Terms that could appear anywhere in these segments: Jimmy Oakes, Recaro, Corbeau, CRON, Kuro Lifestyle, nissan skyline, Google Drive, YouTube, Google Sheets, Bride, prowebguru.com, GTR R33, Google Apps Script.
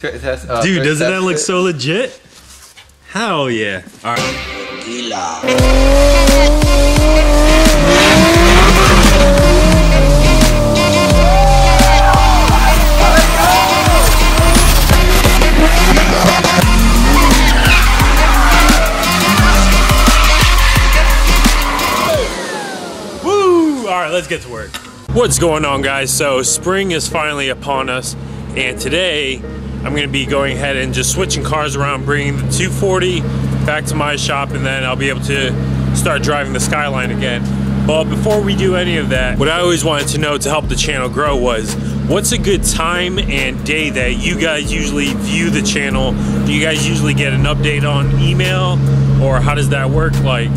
Dude, doesn't that look so legit? Hell yeah. All right. Woo! All right, let's get to work. What's going on, guys? So spring is finally upon us, and today I'm gonna be going ahead and just switching cars around, bringing the 240 back to my shop, and then I'll be able to start driving the Skyline again. But before we do any of that, what I always wanted to know to help the channel grow was, what's a good time and day that you guys usually view the channel? Do you guys usually get an update on email, or how does that work? Like,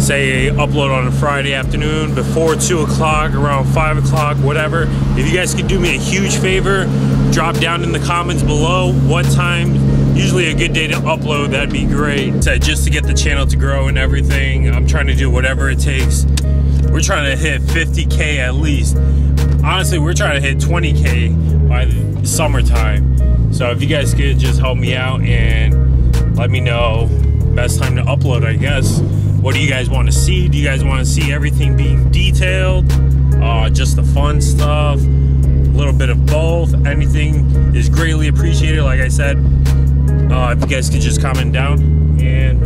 say, upload on a Friday afternoon before 2 o'clock, around 5 o'clock, whatever. If you guys could do me a huge favor, drop down in the comments below what time, usually a good day to upload, that'd be great. So just to get the channel to grow and everything, I'm trying to do whatever it takes. We're trying to hit 50K at least. Honestly, we're trying to hit 20K by the summertime. So if you guys could just help me out and let me know best time to upload, I guess. What do you guys want to see? Do you guys want to see everything being detailed? Just the fun stuff? A little bit of both? Anything is greatly appreciated. Like I said, if you guys could just comment down, and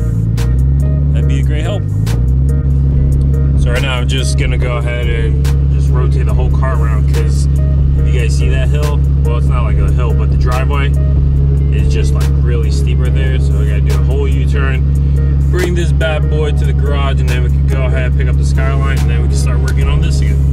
that'd be a great help. So right now I'm just gonna go ahead and just rotate the whole car around, because if you guys see that hill, well, it's not like a hill, but the driveway is just like really steep right there. So I gotta do a whole U-turn, bring this bad boy to the garage, and then we can go ahead and pick up the Skyline, and then we can start working on this again.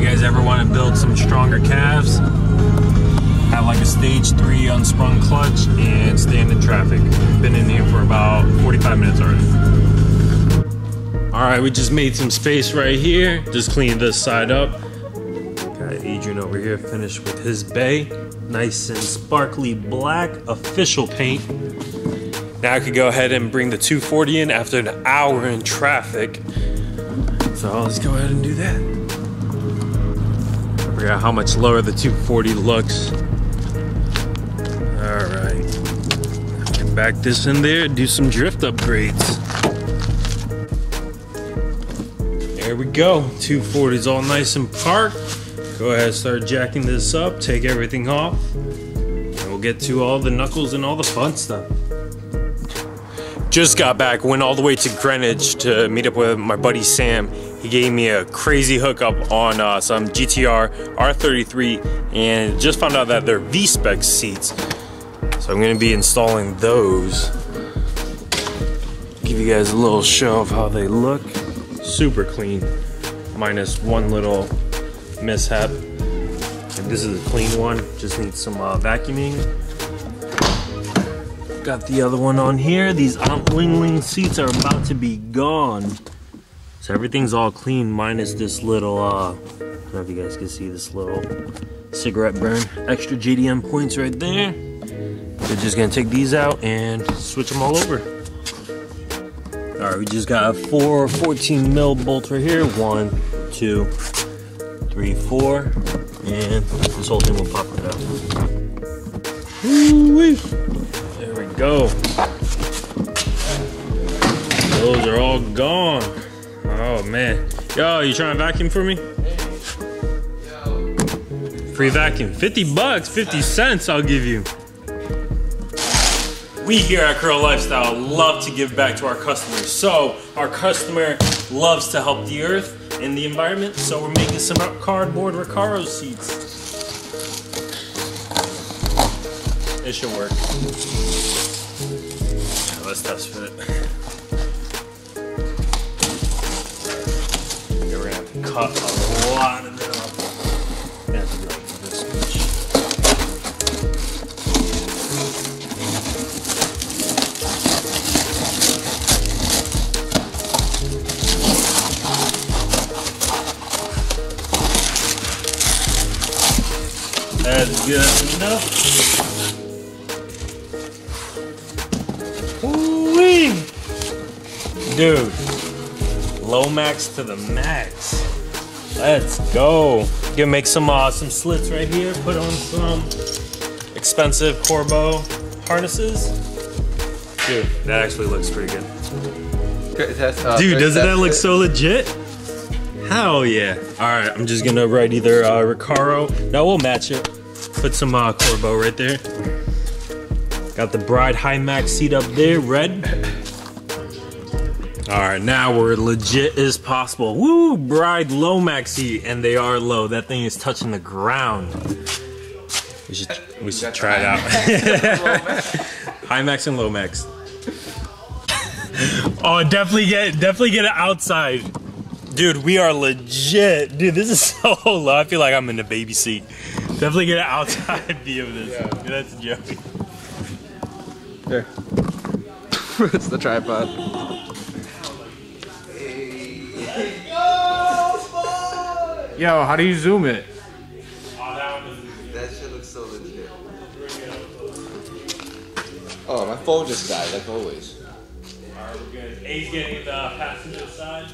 You guys ever want to build some stronger calves? Have like a stage 3 unsprung clutch and stand in traffic. Been in here for about 45 minutes already. All right, we just made some space right here. Just cleaned this side up. Got Adrian over here finished with his bay. Nice and sparkly black official paint. Now I could go ahead and bring the 240 in after an hour in traffic. So let's go ahead and do that. I forgot how much lower the 240 looks. All right, get back this in there, do some drift upgrades. There we go, 240's all nice and parked. Go ahead and start jacking this up, take everything off, and we'll get to all the knuckles and all the fun stuff. Just got back, went all the way to Greenwich to meet up with my buddy Sam. He gave me a crazy hookup on some GTR R33, and just found out that they're V-spec seats. So I'm gonna be installing those. Give you guys a little show of how they look. Super clean, minus one little mishap. And this is a clean one, just needs some vacuuming. Got the other one on here. These Ling seats are about to be gone. So everything's all clean, minus this little, I don't know if you guys can see this little cigarette burn. Extra GDM points right there. We're just gonna take these out and switch them all over. All right, we just got 4 14-mil bolts right here. 1, 2, 3, 4, and this whole thing will pop right out. Woo-wee. There we go. Those are all gone. Oh man. Yo, you trying to vacuum for me? Free vacuum, 50 bucks, 50 cents I'll give you. We here at Kuro Lifestyle love to give back to our customers. So our customer loves to help the earth and the environment. So we're making some cardboard Recaro seats. It should work. Yeah, let's test fit it. We're gonna have to cut a lot of it off. Gonna have to do like this much. That's good enough. dude. Low max to the max. Let's go. Gonna make some slits right here. Put on some expensive Corbeau harnesses. Dude, that actually looks pretty good. Dude, doesn't that look so legit? Hell yeah. All right, I'm just gonna write either Recaro. No, we'll match it. Put some Corbeau right there. Got the Bride high max seat up there, red. All right, now we're legit as possible. Woo, Bride low max seat, and they are low. That thing is touching the ground. We should try it out. High max and low max. Oh, definitely get it outside. Dude, we are legit. Dude, this is so low. I feel like I'm in the baby seat. Definitely get an outside view of this. Yeah. Dude, that's Joey. Here. It's the tripod. Yo, how do you zoom it? That shit looks so legit. Oh, my phone just died, like always. Alright, we're good. A's getting the passenger side.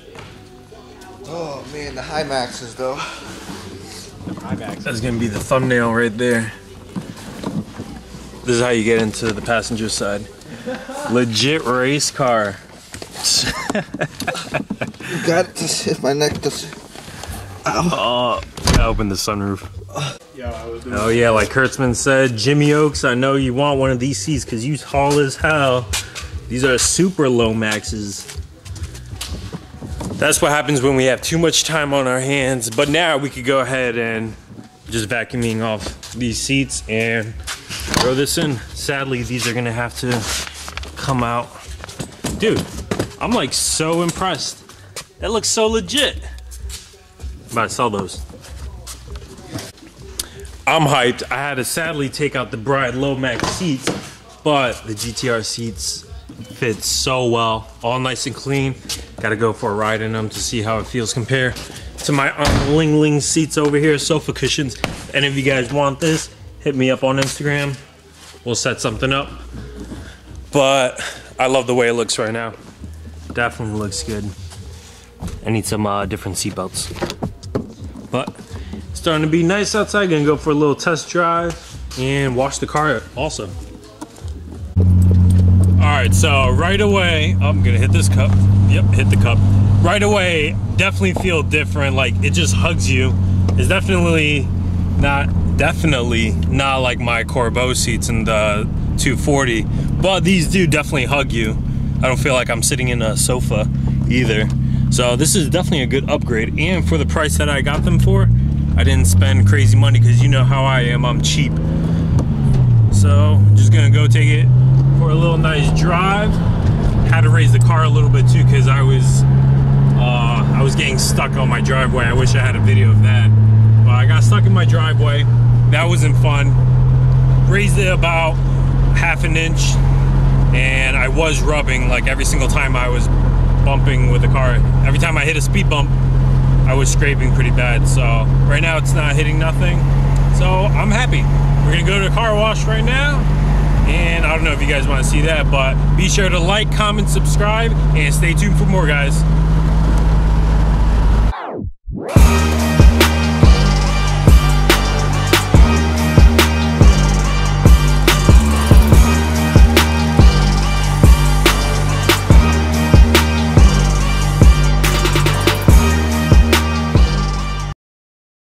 Oh man, the high maxes though. The high maxes. That's gonna be the thumbnail right there. This is how you get into the passenger side. Legit race car. Got it. Just hit my neck. Oh, I opened the sunroof. Oh yeah, like Kurtzman said, Jimmy Oakes, I know you want one of these seats because you's tall as hell. These are super low maxes. That's what happens when we have too much time on our hands. But now we could go ahead and just vacuuming off these seats and throw this in. Sadly, these are gonna have to come out. Dude, I'm like so impressed. That looks so legit. I'm about to sell those. I'm hyped. I had to sadly take out the Bride low max seats, but the GTR seats fit so well, all nice and clean. Gotta go for a ride in them to see how it feels compared to my Ling Ling seats over here, sofa cushions. And if you guys want this, hit me up on Instagram. We'll set something up. But I love the way it looks right now. Definitely looks good. I need some different seat belts. But it's starting to be nice outside. Gonna go for a little test drive and wash the car also. All right, so right away, I'm gonna hit this cup. Yep, hit the cup. Right away, definitely feel different. Like it just hugs you. It's definitely not like my Corbeau seats in the 240, but these do definitely hug you. I don't feel like I'm sitting in a sofa either. So this is definitely a good upgrade, and for the price that I got them for, I didn't spend crazy money because you know how I am, I'm cheap. So just gonna go take it for a little nice drive. Had to raise the car a little bit too because I was getting stuck on my driveway. I wish I had a video of that. I got stuck in my driveway. That wasn't fun. Raised it about half an inch, and I was rubbing like every single time I was bumping with the car. Every time I hit a speed bump, I was scraping pretty bad. So right now it's not hitting nothing. So I'm happy. We're gonna go to the car wash right now, and I don't know if you guys want to see that, but be sure to like, comment, subscribe, and stay tuned for more, guys.